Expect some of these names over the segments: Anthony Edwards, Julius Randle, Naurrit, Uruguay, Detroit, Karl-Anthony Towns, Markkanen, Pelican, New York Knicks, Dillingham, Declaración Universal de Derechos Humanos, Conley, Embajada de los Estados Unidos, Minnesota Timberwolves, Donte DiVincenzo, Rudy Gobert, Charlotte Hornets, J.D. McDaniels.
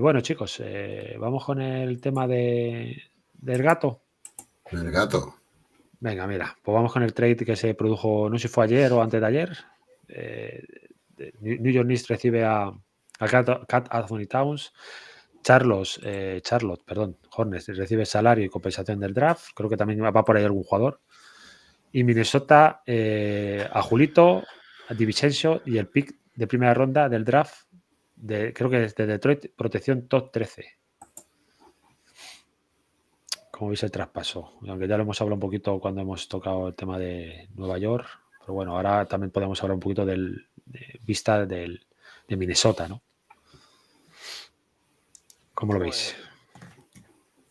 Bueno, chicos, vamos con el tema del gato. El gato. Venga, mira, pues vamos con el trade que se produjo, no sé si fue ayer o antes de ayer. New York Knicks recibe a Karl-Anthony Towns. Charlotte, Hornets recibe salario y compensación del draft. Creo que también va por ahí algún jugador. Y Minnesota a Julito, a DiVincenzo y el pick de primera ronda del draft, creo que es de Detroit, protección top 13. Como veis el traspaso. Aunque ya lo hemos hablado un poquito cuando hemos tocado el tema de Nueva York. Pero bueno, ahora también podemos hablar un poquito de Minnesota, ¿no? ¿Cómo lo veis?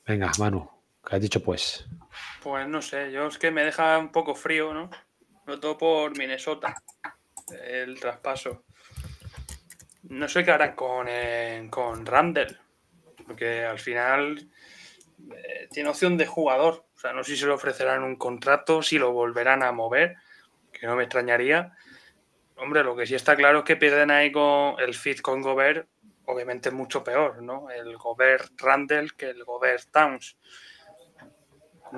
Venga, Manu, ¿qué has dicho pues? Pues no sé, yo es que me deja un poco frío, ¿no? Lo todo por Minnesota, el traspaso. No sé qué harán con Randle, porque al final tiene opción de jugador. O sea, no sé si se le ofrecerán un contrato, si lo volverán a mover, que no me extrañaría. Hombre, lo que sí está claro es que pierden ahí con el fit con Gobert. Obviamente es mucho peor, ¿no? El Gobert Randle que el Gobert Towns.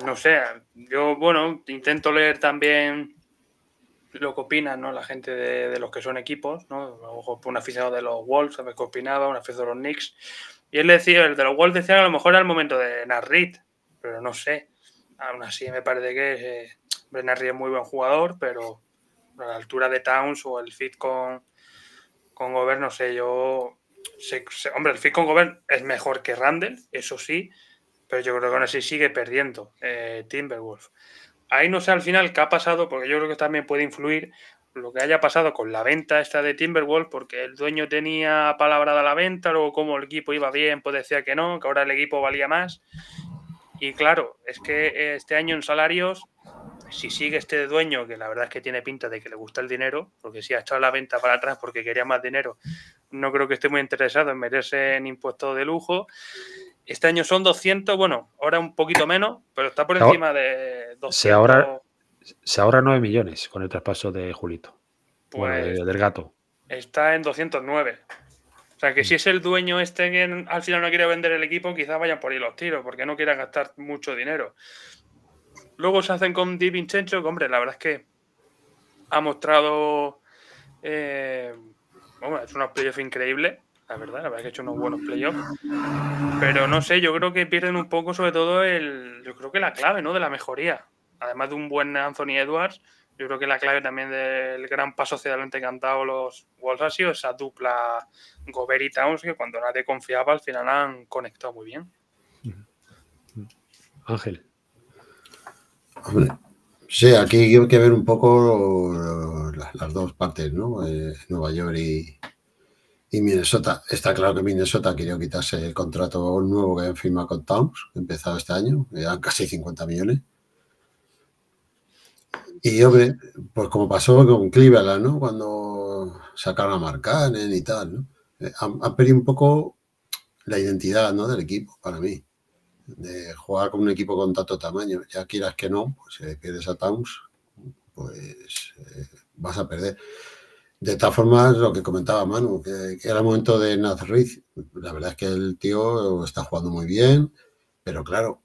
No sé, yo, bueno, intento leer también lo que opinan, ¿no? La gente de los que son equipos, ¿no? A lo mejor un aficionado de los Wolves, ¿sabes qué opinaba? Un aficionado de los Knicks. Y él decía, el de los Wolves decía que a lo mejor era el momento de Naurrit, pero no sé. Aún así me parece que Naurrit es muy buen jugador, pero a la altura de Towns o el fit con Gobert, no sé, yo... Hombre, el fit con Gobert es mejor que Randle, eso sí, pero yo creo que aún así sigue perdiendo Timberwolves. Ahí no sé al final qué ha pasado, porque yo creo que también puede influir lo que haya pasado con la venta esta de Timberwolves, porque el dueño tenía palabrada la venta, luego como el equipo iba bien, pues decía que no, que ahora el equipo valía más. Y claro, es que este año en salarios, si sigue este dueño, que la verdad es que tiene pinta de que le gusta el dinero, porque si ha echado la venta para atrás porque quería más dinero, no creo que esté muy interesado en meterse en impuestos de lujo. Este año son 200, bueno, ahora un poquito menos, pero está por encima de 200. Se ahorra 9 millones con el traspaso de Julito, pues bueno, del gato. Está en 209. O sea, que si es el dueño este que al final no quiere vender el equipo, quizás vayan por ahí los tiros, porque no quiera gastar mucho dinero. Luego se hacen con DiVincenzo, que hombre, la verdad es que ha mostrado... bueno, ha hecho unos playoffs increíbles, la verdad es que ha hecho unos buenos playoffs. Pero no sé, yo creo que pierden un poco, sobre todo, yo creo que la clave, ¿no? De la mejoría. Además de un buen Anthony Edwards, yo creo que la clave también del gran paso hacia adelante que han dado los Wolves ha sido esa dupla Gobert y Towns, que cuando nadie confiaba, al final han conectado muy bien. Ángel. Hombre, sí, aquí hay que ver un poco las dos partes, ¿no? Nueva York y Minnesota. Está claro que Minnesota quería quitarse el contrato nuevo que han firmado con Towns, empezado este año, eran casi 50 millones. Y, hombre, pues como pasó con Cleveland, ¿no? Cuando sacaron a Markkanen y tal, ¿no? Han perdido un poco la identidad, ¿no? Del equipo, para mí. De jugar con un equipo con tanto tamaño, ya quieras que no, pues si pierdes a Towns, pues vas a perder. De esta forma, lo que comentaba Manu, que era el momento de Naurrit. La verdad es que el tío está jugando muy bien, pero claro,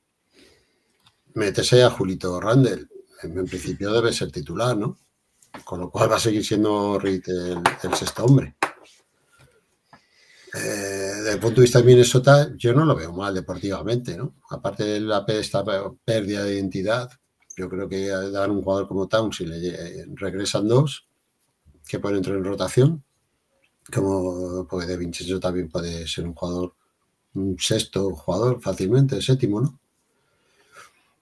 métese a Julito Randle, en principio debe ser titular, ¿no? Con lo cual va a seguir siendo Naurrit el sexto hombre. Desde el punto de vista de Minnesota, yo no lo veo mal deportivamente, ¿no? Aparte de esta pérdida de identidad, yo creo que dar un jugador como Towns y le regresan dos que pueden entrar en rotación, como porque DiVincenzo también puede ser un jugador, un sexto jugador fácilmente, séptimo, ¿no?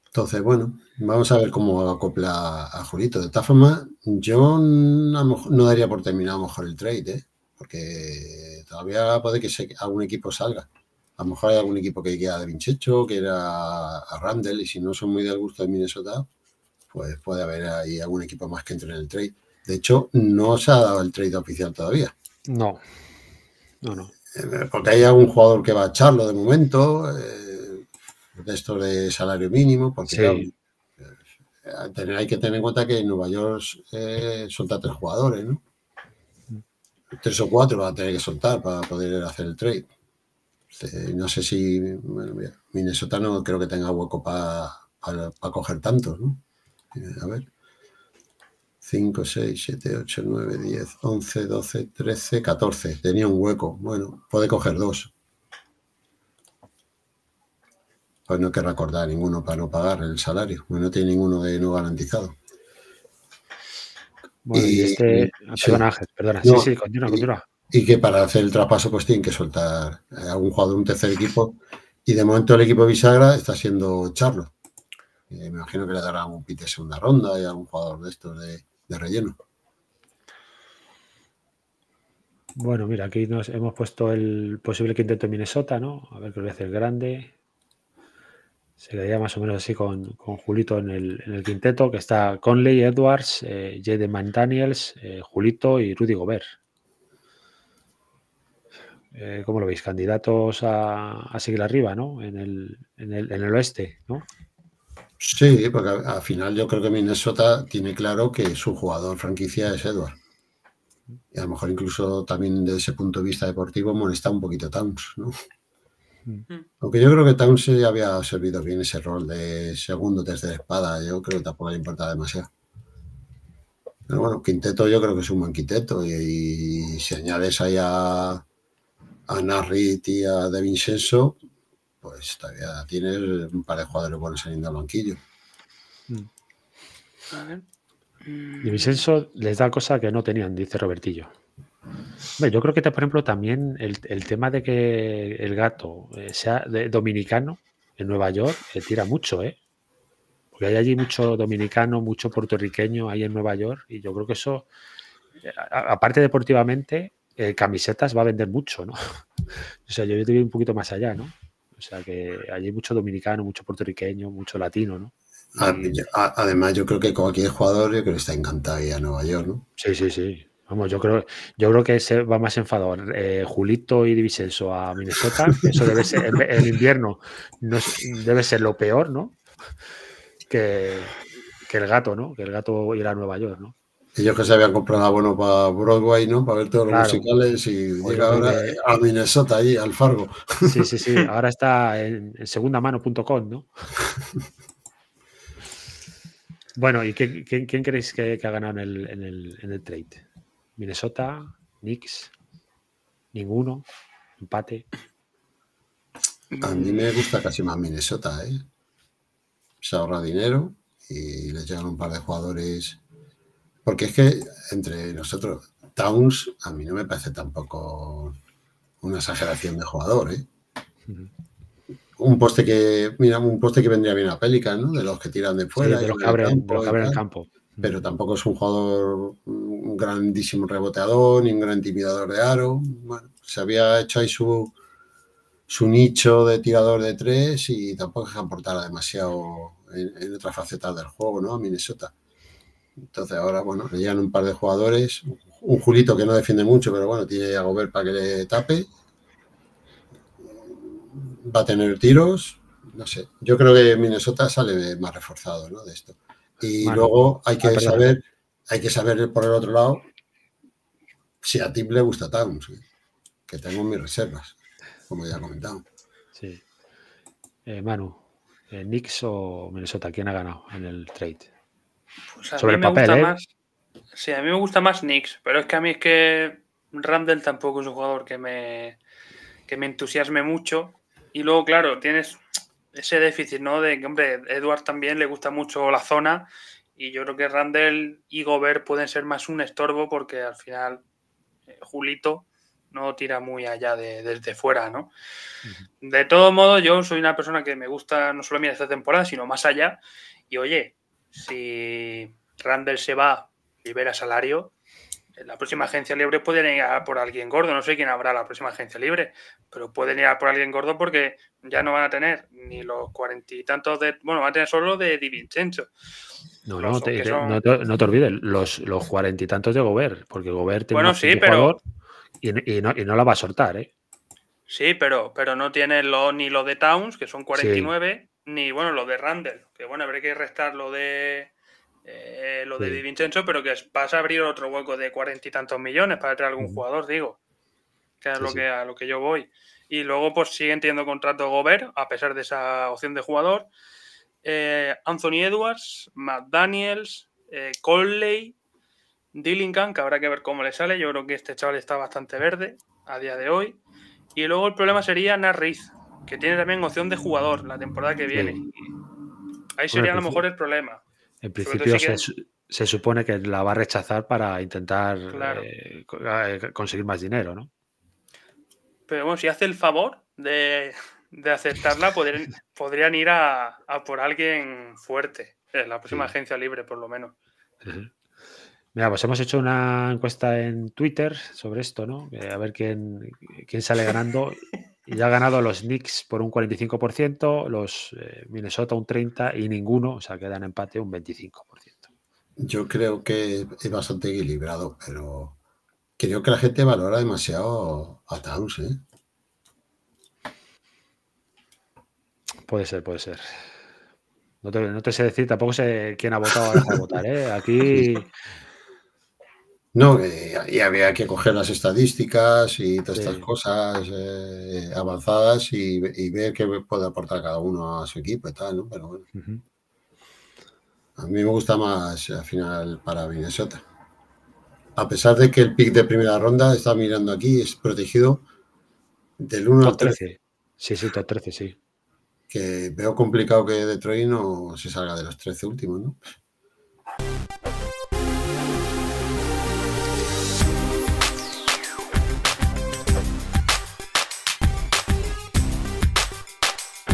Entonces, bueno, vamos a ver cómo acopla a Julito. De tal forma, yo no daría por terminado a lo mejor el trade, ¿eh? Porque todavía puede que algún equipo salga. A lo mejor hay algún equipo que quiera DiVincenzo, que era a Randle, y si no son muy del gusto de Minnesota, pues puede haber ahí algún equipo más que entre en el trade. De hecho, no se ha dado el trade oficial todavía. No. Porque hay algún jugador que va a echarlo de momento, de esto de salario mínimo, porque sí. Hay que tener en cuenta que en Nueva York suelta 3 jugadores, ¿no? 3 o 4 va a tener que soltar para poder hacer el trade. No sé si Minnesota no creo que tenga hueco para coger tantos, ¿no? A ver. 5, 6, 7, 8, 9, 10, 11, 12, 13, 14. Tenía un hueco. Bueno, puede coger 2. Pues no querrá acordar ninguno para no pagar el salario. Bueno, no tiene ninguno de no garantizado. Bueno, y este... Perdona, sí. Perdona. No, sí, sí, continúa. Y que para hacer el traspaso pues tienen que soltar a algún jugador un tercer equipo. Y de momento el equipo bisagra está siendo Charlotte. Me imagino que le darán un pick de segunda ronda y algún jugador de estos de relleno. Bueno, mira, aquí nos hemos puesto el posible quinteto de Minnesota, ¿no? A ver qué voy a hacer grande. Se quedaría más o menos así con Julito en el quinteto, que está Conley, Edwards, J.D. McDaniels, Julito y Rudy Gobert. ¿Cómo lo veis? Candidatos a seguir arriba, ¿no? En el oeste, ¿no? Sí, porque al final yo creo que Minnesota tiene claro que su jugador franquicia es Edwards. Y a lo mejor incluso también desde ese punto de vista deportivo molesta un poquito a Towns, ¿no? Aunque yo creo que Towns ya había servido bien ese rol de segundo, tercera espada. Yo creo que tampoco le importa demasiado. Pero bueno, quinteto yo creo que es un buen quinteto. Y si añades ahí a Naurrit y a DiVincenzo, pues todavía tienes un par de jugadores buenos saliendo al banquillo. A ver. DiVincenzo les da cosa que no tenían, dice Robertillo. Yo creo que, por ejemplo, también el tema de que el gato sea dominicano en Nueva York tira mucho, ¿eh? Porque hay allí mucho dominicano, mucho puertorriqueño ahí en Nueva York y yo creo que eso, aparte deportivamente, camisetas va a vender mucho, ¿no? O sea, yo te voy un poquito más allá, ¿no? O sea, que allí hay mucho dominicano, mucho puertorriqueño, mucho latino, ¿no? Además, yo creo que cualquier jugador yo creo que está encantado ya en Nueva York, ¿no? Sí, sí, sí. Vamos, yo creo que se va más enfadado Julito y DiVincenzo a Minnesota. Eso debe ser, el invierno no, debe ser lo peor, ¿no? Que el gato, ¿no? Que el gato ir a Nueva York, ¿no? Ellos que se habían comprado abono para Broadway, ¿no? Para ver todos los musicales y llega ahora a Minnesota, allí, al Fargo. Sí, sí, sí. Ahora está en segundamano.com, ¿no? Bueno, ¿y quién creéis que ha ganado en el trade? Minnesota, Knicks, ninguno, empate. A mí me gusta casi más Minnesota, ¿eh? Se ahorra dinero y le llegan un par de jugadores. Porque es que entre nosotros, Towns a mí no me parece tampoco una exageración de jugador, ¿eh? Un poste que vendría bien a Pelican, ¿no? De los que tiran de fuera. Sí, de los que abren el campo. Pero tampoco es un jugador, un grandísimo reboteador, ni un gran intimidador de aro. Bueno, se había hecho ahí su nicho de tirador de 3 y tampoco es que aportara demasiado en otras facetas del juego, ¿no? A Minnesota. Entonces ahora, bueno, le llegan un par de jugadores. Un Julito que no defiende mucho, pero bueno, tiene a Gobert para que le tape. Va a tener tiros. No sé, yo creo que Minnesota sale más reforzado, ¿no? De esto. Y luego hay que saber por el otro lado si a ti le gusta Towns, que tengo mis reservas, como ya he comentado. Sí. Manu, ¿Knicks o Minnesota? ¿Quién ha ganado en el trade? Pues sobre el papel, ¿eh? Más, sí, a mí me gusta más Knicks, pero es que Randle tampoco es un jugador que me entusiasme mucho. Y luego, claro, tienes ese déficit, ¿no? De que, hombre, Edwards también le gusta mucho la zona y yo creo que Randle y Gobert pueden ser más un estorbo porque al final Julito no tira muy allá desde fuera, ¿no? Uh-huh. De todo modo, yo soy una persona que me gusta no solo mirar esta temporada, sino más allá. Y oye, si Randle se va, libera salario, en la próxima agencia libre pueden ir a por alguien gordo. No sé quién habrá la próxima agencia libre, pero pueden ir a por alguien gordo porque ya no van a tener ni los 40 y tantos de... Bueno, van a tener solo de DiVincenzo. No te olvides, los 40 y tantos de Gobert, porque Gobert tiene y no la va a soltar, ¿eh? Sí, pero no tiene ni lo de Towns, que son 49, sí. Ni, bueno, lo de Randle, que bueno, habrá que restar lo de... lo de DiVincenzo, pero que vas a abrir otro hueco de 40 y tantos millones para traer algún jugador, digo. Que es a lo que yo voy. Y luego pues siguen teniendo contrato Gobert, a pesar de esa opción de jugador. Anthony Edwards, McDaniels, Conley, Dillingham, que habrá que ver cómo le sale. Yo creo que este chaval está bastante verde a día de hoy. Y luego el problema sería Naurrit, que tiene también opción de jugador la temporada que viene. Ahí sería a lo mejor el problema. En principio se supone que la va a rechazar para intentar conseguir más dinero, ¿no? Pero bueno, si hace el favor de aceptarla, podrían ir a por alguien fuerte. En la próxima agencia libre, por lo menos. Mira, pues hemos hecho una encuesta en Twitter sobre esto, ¿no? A ver quién sale ganando. Y ya ha ganado los Knicks por un 45%, los Minnesota un 30% y ninguno, o sea, quedan empate un 25%. Yo creo que es bastante equilibrado, pero creo que la gente valora demasiado a Towns, ¿eh? Puede ser, puede ser. No te sé decir, tampoco sé quién ha votado a votar, ¿eh? Aquí... No, y había que coger las estadísticas y todas estas cosas avanzadas y ver qué puede aportar cada uno a su equipo y tal, ¿no? Pero bueno. A mí me gusta más al final para Minnesota. A pesar de que el pick de primera ronda, está mirando aquí, es protegido del 1 al 13. Sí, top 13, sí. Que veo complicado que Detroit no se salga de los 13 últimos, ¿no?